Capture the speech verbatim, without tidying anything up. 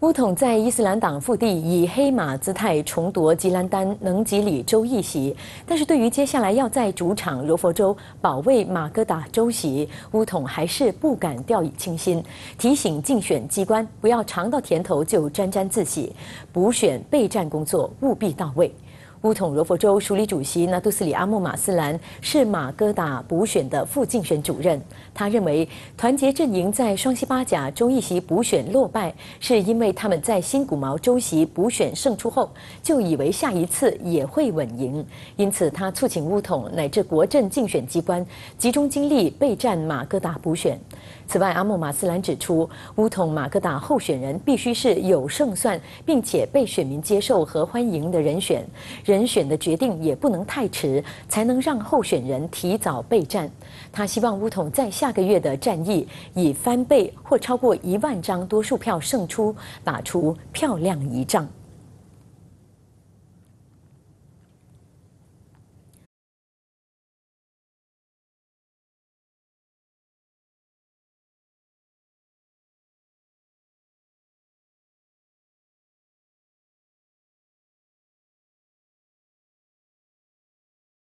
巫统在伊斯兰党腹地以黑马姿态重夺吉兰丹、能吉里州议席，但是对于接下来要在主场柔佛州保卫马哥达州席，巫统还是不敢掉以轻心，提醒竞选机关不要尝到甜头就沾沾自喜，补选备战工作务必到位。 巫统柔佛州署理主席纳杜斯里阿木马斯兰是马哥达补选的副竞选主任。他认为，团结阵营在双溪巴甲州议席补选落败，是因为他们在新古毛州席补选胜出后，就以为下一次也会稳赢。因此，他促请巫统乃至国阵竞选机关集中精力备战马哥达补选。此外，阿木马斯兰指出，巫统马哥达候选人必须是有胜算，并且被选民接受和欢迎的人选。 人选的决定也不能太迟，才能让候选人提早备战。他希望巫统在下个月的战役以翻倍或超过一万张多数票胜出，打出漂亮一仗。